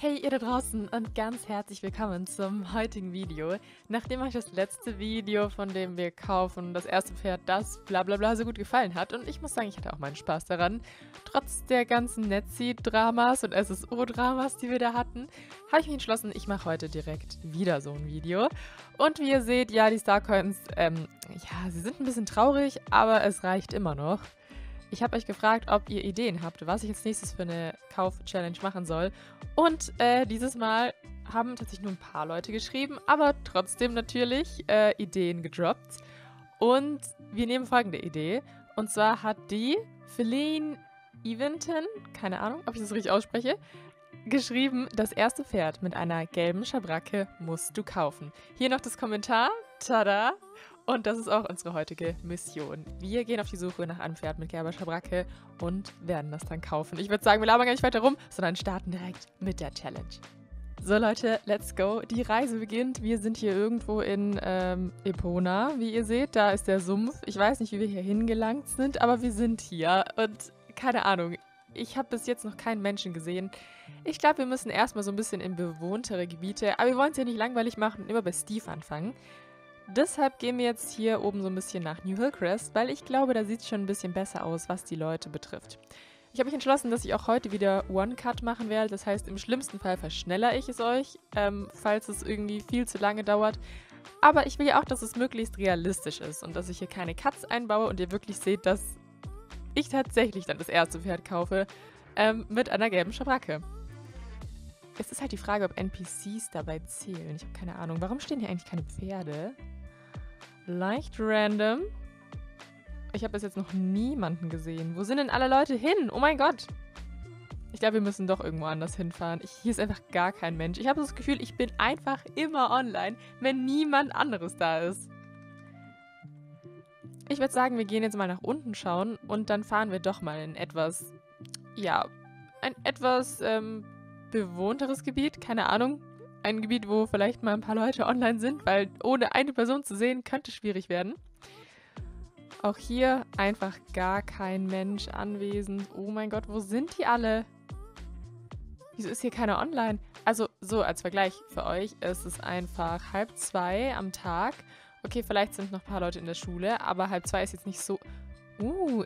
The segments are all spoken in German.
Hey ihr da draußen und ganz herzlich willkommen zum heutigen Video. Nachdem euch das letzte Video, von dem wir kaufen, das erste Pferd, das blablabla so gut gefallen hat, und ich muss sagen, ich hatte auch meinen Spaß daran, trotz der ganzen Netzi-Dramas und SSO-Dramas, die wir da hatten, habe ich mich entschlossen, ich mache heute direkt wieder so ein Video. Und wie ihr seht, ja, die Starcoins, ja, sie sind ein bisschen traurig, aber es reicht immer noch. Ich habe euch gefragt, ob ihr Ideen habt, was ich als nächstes für eine Kauf-Challenge machen soll. Und dieses Mal haben tatsächlich nur ein paar Leute geschrieben, aber trotzdem natürlich Ideen gedroppt. Und wir nehmen folgende Idee. Und zwar hat die Feline Eventin, keine Ahnung, ob ich das richtig ausspreche, geschrieben, das erste Pferd mit einer gelben Schabracke musst du kaufen. Hier noch das Kommentar. Tada! Und das ist auch unsere heutige Mission. Wir gehen auf die Suche nach einem Pferd mit gelber Schabracke und werden das dann kaufen. Ich würde sagen, wir labern gar nicht weiter rum, sondern starten direkt mit der Challenge. So Leute, let's go. Die Reise beginnt. Wir sind hier irgendwo in Epona, wie ihr seht. Da ist der Sumpf. Ich weiß nicht, wie wir hier hingelangt sind, aber wir sind hier. Und keine Ahnung, ich habe bis jetzt noch keinen Menschen gesehen. Ich glaube, wir müssen erstmal so ein bisschen in bewohntere Gebiete, aber wir wollen es ja nicht langweilig machen und immer bei Steve anfangen. Deshalb gehen wir jetzt hier oben so ein bisschen nach New Hillcrest, weil ich glaube, da sieht es schon ein bisschen besser aus, was die Leute betrifft. Ich habe mich entschlossen, dass ich auch heute wieder One-Cut machen werde. Das heißt, im schlimmsten Fall verschnellere ich es euch, falls es irgendwie viel zu lange dauert. Aber ich will ja auch, dass es möglichst realistisch ist und dass ich hier keine Cuts einbaue und ihr wirklich seht, dass ich tatsächlich dann das erste Pferd kaufe mit einer gelben Schabracke. Es ist halt die Frage, ob NPCs dabei zählen. Ich habe keine Ahnung. Warum stehen hier eigentlich keine Pferde? Leicht random. Ich habe bis jetzt noch niemanden gesehen. Wo sind denn alle Leute hin? Oh mein Gott. Ich glaube, wir müssen doch irgendwo anders hinfahren. Hier ist einfach gar kein Mensch. Ich habe das Gefühl, ich bin einfach immer online, wenn niemand anderes da ist. Ich würde sagen, wir gehen jetzt mal nach unten schauen und dann fahren wir doch mal in etwas, ja, ein etwas bewohnteres Gebiet. Keine Ahnung. Ein Gebiet, wo vielleicht mal ein paar Leute online sind, weil ohne eine Person zu sehen, könnte schwierig werden. Auch hier einfach gar kein Mensch anwesend. Oh mein Gott, wo sind die alle? Wieso ist hier keiner online? Also so als Vergleich für euch ist es einfach 1:30 am Tag. Okay, vielleicht sind noch ein paar Leute in der Schule, aber 1:30 ist jetzt nicht so...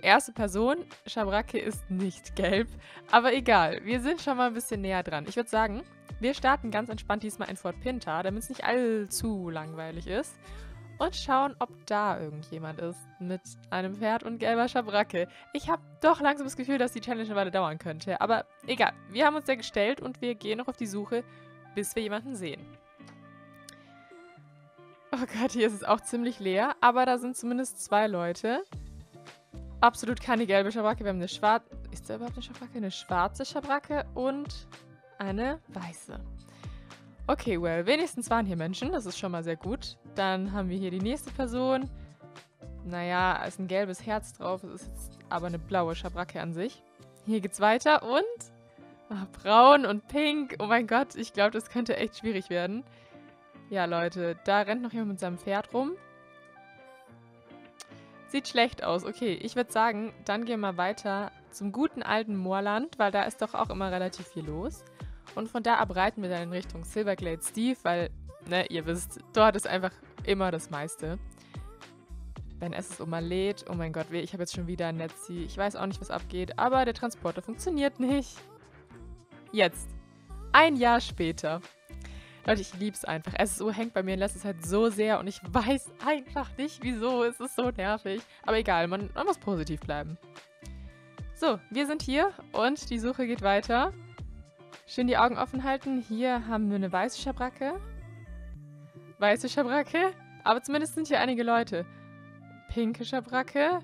Erste Person, Schabracke ist nicht gelb. Aber egal, wir sind schon mal ein bisschen näher dran. Ich würde sagen... Wir starten ganz entspannt diesmal in Fort Pinta, damit es nicht allzu langweilig ist. Und schauen, ob da irgendjemand ist mit einem Pferd und gelber Schabracke. Ich habe doch langsam das Gefühl, dass die Challenge eine Weile dauern könnte. Aber egal, wir haben uns ja gestellt und wir gehen noch auf die Suche, bis wir jemanden sehen. Oh Gott, hier ist es auch ziemlich leer, aber da sind zumindest zwei Leute. Absolut keine gelbe Schabracke, wir haben eine schwarze... Ist da überhaupt eine Schabracke? Eine schwarze Schabracke und... eine weiße. Okay, well, wenigstens waren hier Menschen, das ist schon mal sehr gut. Dann haben wir hier die nächste Person. Naja, ist ein gelbes Herz drauf, es ist jetzt aber eine blaue Schabracke an sich. Hier geht's weiter und... braun und pink, oh mein Gott, ich glaube, das könnte echt schwierig werden. Ja, Leute, da rennt noch jemand mit seinem Pferd rum. Sieht schlecht aus. Okay, ich würde sagen, dann gehen wir mal weiter zum guten alten Moorland, weil da ist doch auch immer relativ viel los. Und von da ab reiten wir dann in Richtung Silverglade Steve, weil, ne, ihr wisst, dort ist einfach immer das meiste. Wenn SSO mal lädt, oh mein Gott, weh, ich habe jetzt schon wieder ein Netzi. Ich weiß auch nicht, was abgeht, aber der Transporter funktioniert nicht. Jetzt. Ein Jahr später. Leute, ich liebe es einfach. SSO hängt bei mir in letzter Zeit so sehr und ich weiß einfach nicht, wieso. Es ist so nervig. Aber egal, man muss positiv bleiben. So, wir sind hier und die Suche geht weiter. Schön die Augen offen halten. Hier haben wir eine weiße Schabracke. Weiße Schabracke. Aber zumindest sind hier einige Leute. Pinke Schabracke.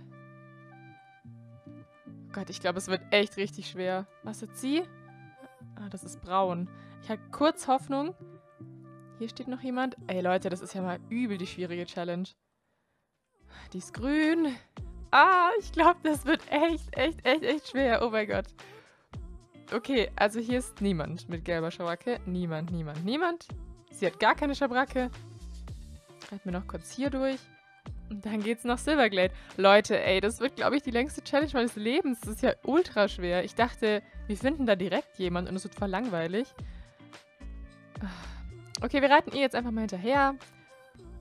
Oh Gott, ich glaube, es wird echt richtig schwer. Was ist sie? Ah, das ist braun. Ich hatte kurz Hoffnung. Hier steht noch jemand. Ey Leute, das ist ja mal übel die schwierige Challenge. Die ist grün. Ah, ich glaube, das wird echt schwer. Oh mein Gott. Okay, also hier ist niemand mit gelber Schabracke. Niemand. Sie hat gar keine Schabracke. Reiten wir noch kurz hier durch. Und dann geht's nach Silverglade. Leute, ey, das wird, glaube ich, die längste Challenge meines Lebens. Das ist ja ultra schwer. Ich dachte, wir finden da direkt jemanden und es wird voll langweilig. Okay, wir reiten ihr jetzt einfach mal hinterher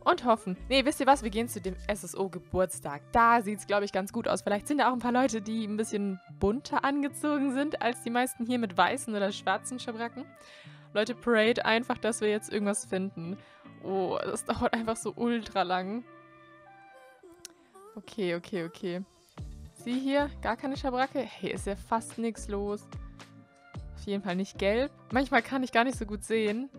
und hoffen. Nee, wisst ihr was? Wir gehen zu dem SSO-Geburtstag. Da sieht es, glaube ich, ganz gut aus. Vielleicht sind da auch ein paar Leute, die ein bisschen bunter angezogen sind, als die meisten hier mit weißen oder schwarzen Schabracken. Leute, parade einfach, dass wir jetzt irgendwas finden. Oh, das dauert einfach so ultra lang. Okay, okay, okay. Sieh hier, gar keine Schabracke. Hey, ist ja fast nichts los. Auf jeden Fall nicht gelb. Manchmal kann ich gar nicht so gut sehen.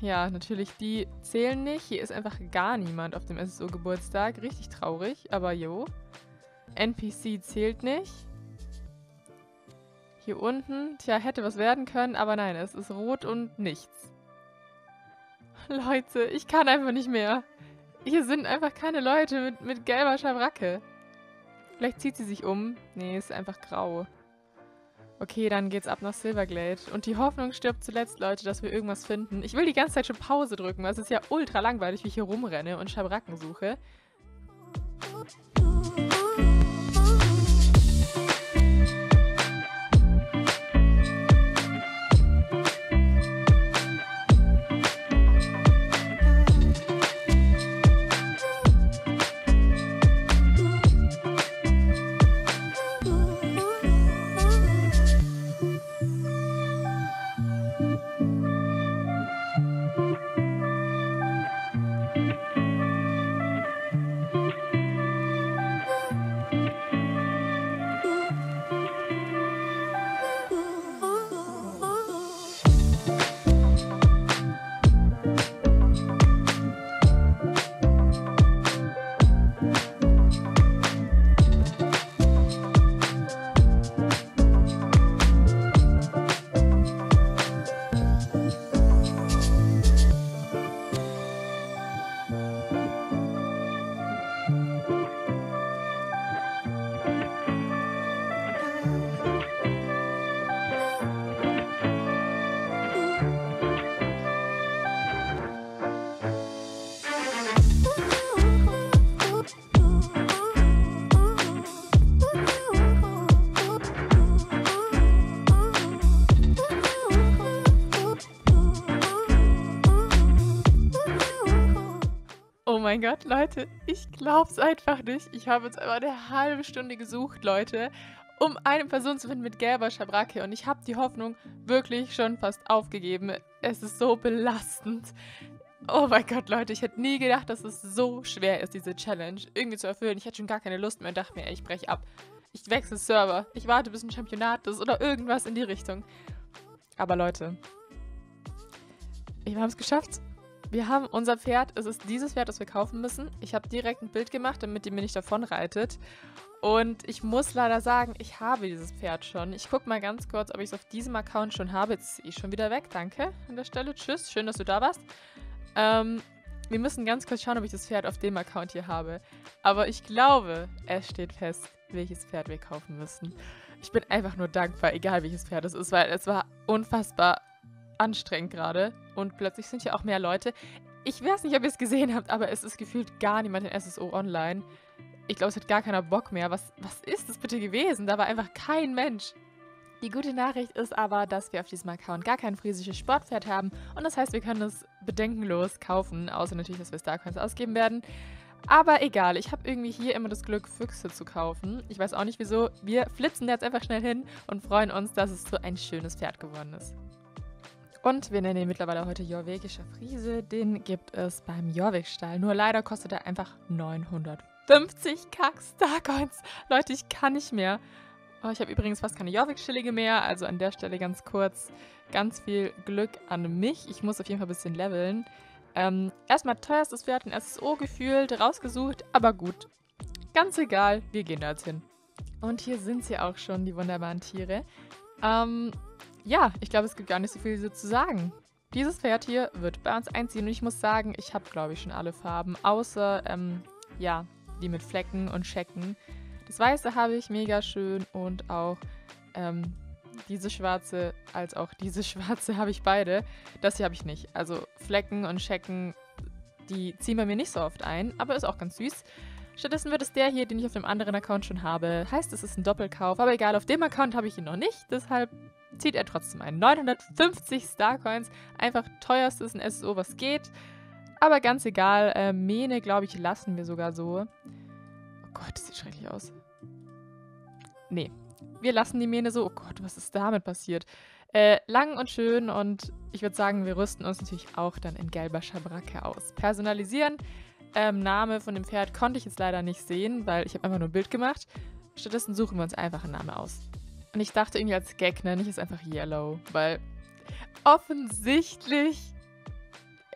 Ja, natürlich, die zählen nicht. Hier ist einfach gar niemand auf dem SSO-Geburtstag. Richtig traurig, aber jo. NPC zählt nicht. Hier unten, tja, hätte was werden können, aber nein, es ist rot und nichts. Leute, ich kann einfach nicht mehr. Hier sind einfach keine Leute mit gelber Schabracke. Vielleicht zieht sie sich um. Nee, ist einfach grau. Okay, dann geht's ab nach Silverglade. Und die Hoffnung stirbt zuletzt, Leute, dass wir irgendwas finden. Ich will die ganze Zeit schon Pause drücken, weil es ist ja ultra langweilig, wie ich hier rumrenne und Schabracken suche. Oh mein Gott, Leute, ich glaub's einfach nicht. Ich habe jetzt aber eine halbe Stunde gesucht, Leute, um eine Person zu finden mit gelber Schabracke. Und ich habe die Hoffnung wirklich schon fast aufgegeben. Es ist so belastend. Oh mein Gott, Leute, ich hätte nie gedacht, dass es so schwer ist, diese Challenge irgendwie zu erfüllen. Ich hatte schon gar keine Lust mehr und dachte mir, ey, ich breche ab. Ich wechsle Server. Ich warte, bis ein Championat ist oder irgendwas in die Richtung. Aber Leute, wir haben es geschafft. Wir haben unser Pferd, es ist dieses Pferd, das wir kaufen müssen. Ich habe direkt ein Bild gemacht, damit ihr mir nicht davon reitet. Und ich muss leider sagen, ich habe dieses Pferd schon. Ich gucke mal ganz kurz, ob ich es auf diesem Account schon habe. Jetzt ist es schon wieder weg, danke an der Stelle. Tschüss, schön, dass du da warst. Wir müssen ganz kurz schauen, ob ich das Pferd auf dem Account hier habe. Aber ich glaube, es steht fest, welches Pferd wir kaufen müssen. Ich bin einfach nur dankbar, egal welches Pferd es ist, weil es war unfassbar anstrengend gerade und plötzlich sind ja auch mehr Leute. Ich weiß nicht, ob ihr es gesehen habt, aber es ist gefühlt gar niemand in SSO online. Ich glaube, es hat gar keiner Bock mehr. Was ist das bitte gewesen? Da war einfach kein Mensch. Die gute Nachricht ist aber, dass wir auf diesem Account gar kein friesisches Sportpferd haben und das heißt, wir können es bedenkenlos kaufen, außer natürlich, dass wir Starcoins ausgeben werden. Aber egal, ich habe irgendwie hier immer das Glück, Füchse zu kaufen. Ich weiß auch nicht wieso. Wir flitzen da jetzt einfach schnell hin und freuen uns, dass es so ein schönes Pferd geworden ist. Und wir nennen ihn mittlerweile heute Jorwegischer Friese. Den gibt es beim Jorwegstall. Nur leider kostet er einfach 950k Starcoins. Leute, ich kann nicht mehr. Oh, ich habe übrigens fast keine Jorwegschillinge mehr. Also an der Stelle ganz kurz, ganz viel Glück an mich. Ich muss auf jeden Fall ein bisschen leveln. Erstmal teuerstes Pferd in SSO gefühlt, rausgesucht. Aber gut, ganz egal, wir gehen da jetzt hin. Und hier sind sie auch schon, die wunderbaren Tiere. Ja, ich glaube, es gibt gar nicht so viel zu sagen. Dieses Pferd hier wird bei uns einziehen und ich muss sagen, ich habe, glaube ich, schon alle Farben, außer, ja, die mit Flecken und Schecken. Das Weiße habe ich mega schön und auch diese schwarze als auch diese schwarze habe ich beide. Das hier habe ich nicht. Also Flecken und Schecken, die ziehen bei mir nicht so oft ein, aber ist auch ganz süß. Stattdessen wird es der hier, den ich auf dem anderen Account schon habe. Heißt, es ist ein Doppelkauf, aber egal, auf dem Account habe ich ihn noch nicht, deshalb zieht er trotzdem ein. 950 Starcoins, einfach teuerstes in SSO, was geht. Aber ganz egal, Mähne, glaube ich, lassen wir sogar so. Oh Gott, das sieht schrecklich aus. Nee, wir lassen die Mähne so. Oh Gott, was ist damit passiert? Lang und schön und ich würde sagen, wir rüsten uns natürlich auch dann in gelber Schabracke aus. Personalisieren. Name von dem Pferd konnte ich jetzt leider nicht sehen, weil ich habe einfach nur ein Bild gemacht. Stattdessen suchen wir uns einfach einen Namen aus. Und ich dachte irgendwie als Gag, nenne ich es einfach Yellow, weil offensichtlich,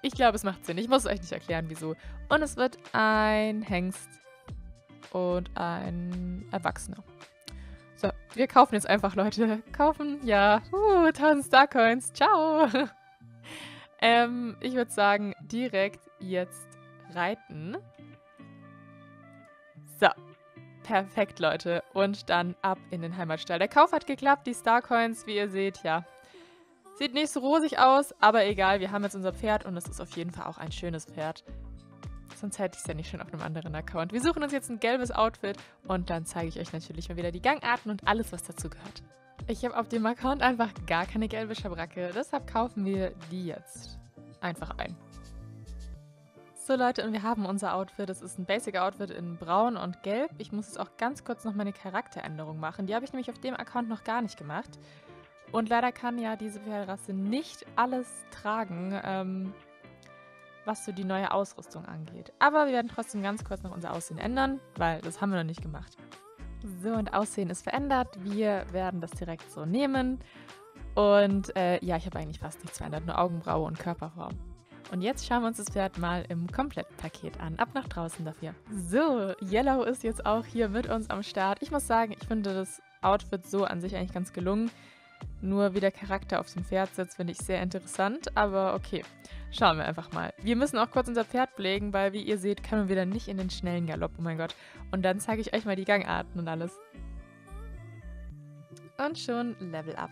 ich glaube, es macht Sinn. Ich muss es euch nicht erklären, wieso. Und es wird ein Hengst und ein Erwachsener. So, wir kaufen jetzt einfach, Leute. Kaufen, ja. 1000 Starcoins. Ciao. Ich würde sagen, direkt jetzt reiten. So. Perfekt, Leute. Und dann ab in den Heimatstall. Der Kauf hat geklappt. Die Starcoins, wie ihr seht, ja. Sieht nicht so rosig aus, aber egal. Wir haben jetzt unser Pferd und es ist auf jeden Fall auch ein schönes Pferd. Sonst hätte ich es ja nicht schon auf einem anderen Account. Wir suchen uns jetzt ein gelbes Outfit und dann zeige ich euch natürlich mal wieder die Gangarten und alles, was dazu gehört. Ich habe auf dem Account einfach gar keine gelbe Schabracke, deshalb kaufen wir die jetzt einfach ein. So Leute, und wir haben unser Outfit. Das ist ein Basic-Outfit in braun und gelb. Ich muss jetzt auch ganz kurz noch meine Charakteränderung machen. Die habe ich nämlich auf dem Account noch gar nicht gemacht. Und leider kann ja diese Pferderasse nicht alles tragen, was so die neue Ausrüstung angeht. Aber wir werden trotzdem ganz kurz noch unser Aussehen ändern, weil das haben wir noch nicht gemacht. So, und Aussehen ist verändert. Wir werden das direkt so nehmen. Und ja, ich habe eigentlich fast nichts verändert, nur Augenbraue und Körperform. Und jetzt schauen wir uns das Pferd mal im Komplettpaket an. Ab nach draußen dafür. So, Yellow ist jetzt auch hier mit uns am Start. Ich muss sagen, ich finde das Outfit so an sich eigentlich ganz gelungen. Nur wie der Charakter auf dem Pferd sitzt, finde ich sehr interessant, aber okay, schauen wir einfach mal. Wir müssen auch kurz unser Pferd pflegen, weil wie ihr seht, können wir wieder nicht in den schnellen Galopp, oh mein Gott. Und dann zeige ich euch mal die Gangarten und alles. Und schon Level Up.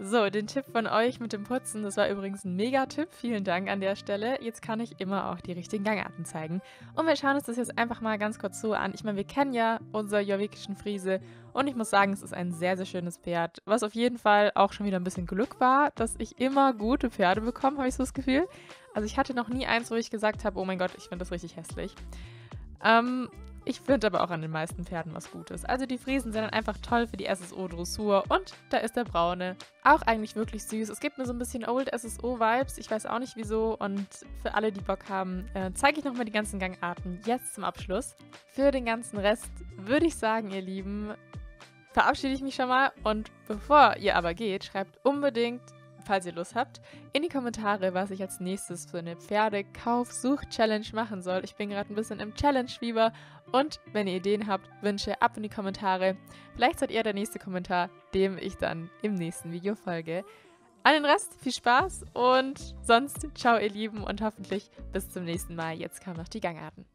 So, den Tipp von euch mit dem Putzen, das war übrigens ein Mega-Tipp, vielen Dank an der Stelle. Jetzt kann ich immer auch die richtigen Gangarten zeigen. Und wir schauen uns das jetzt einfach mal ganz kurz so an. Ich meine, wir kennen ja unser Jorwegischen Friese und ich muss sagen, es ist ein sehr, sehr schönes Pferd, was auf jeden Fall auch schon wieder ein bisschen Glück war, dass ich immer gute Pferde bekomme, habe ich so das Gefühl. Also ich hatte noch nie eins, wo ich gesagt habe, oh mein Gott, ich finde das richtig hässlich. Ich finde aber auch an den meisten Pferden was Gutes. Also die Friesen sind dann einfach toll für die SSO-Dressur. Und da ist der Braune. Auch eigentlich wirklich süß. Es gibt mir so ein bisschen Old-SSO-Vibes. Ich weiß auch nicht wieso. Und für alle, die Bock haben, zeige ich nochmal die ganzen Gangarten jetzt zum Abschluss. Für den ganzen Rest würde ich sagen, ihr Lieben, verabschiede ich mich schon mal. Und bevor ihr aber geht, schreibt unbedingt, falls ihr Lust habt, in die Kommentare, was ich als nächstes für eine Pferdekauf-Such-Challenge machen soll. Ich bin gerade ein bisschen im Challenge-Fieber und wenn ihr Ideen habt, Wünsche, ab in die Kommentare. Vielleicht seid ihr der nächste Kommentar, dem ich dann im nächsten Video folge. An den Rest viel Spaß und sonst ciao ihr Lieben und hoffentlich bis zum nächsten Mal. Jetzt kommen noch die Gangarten.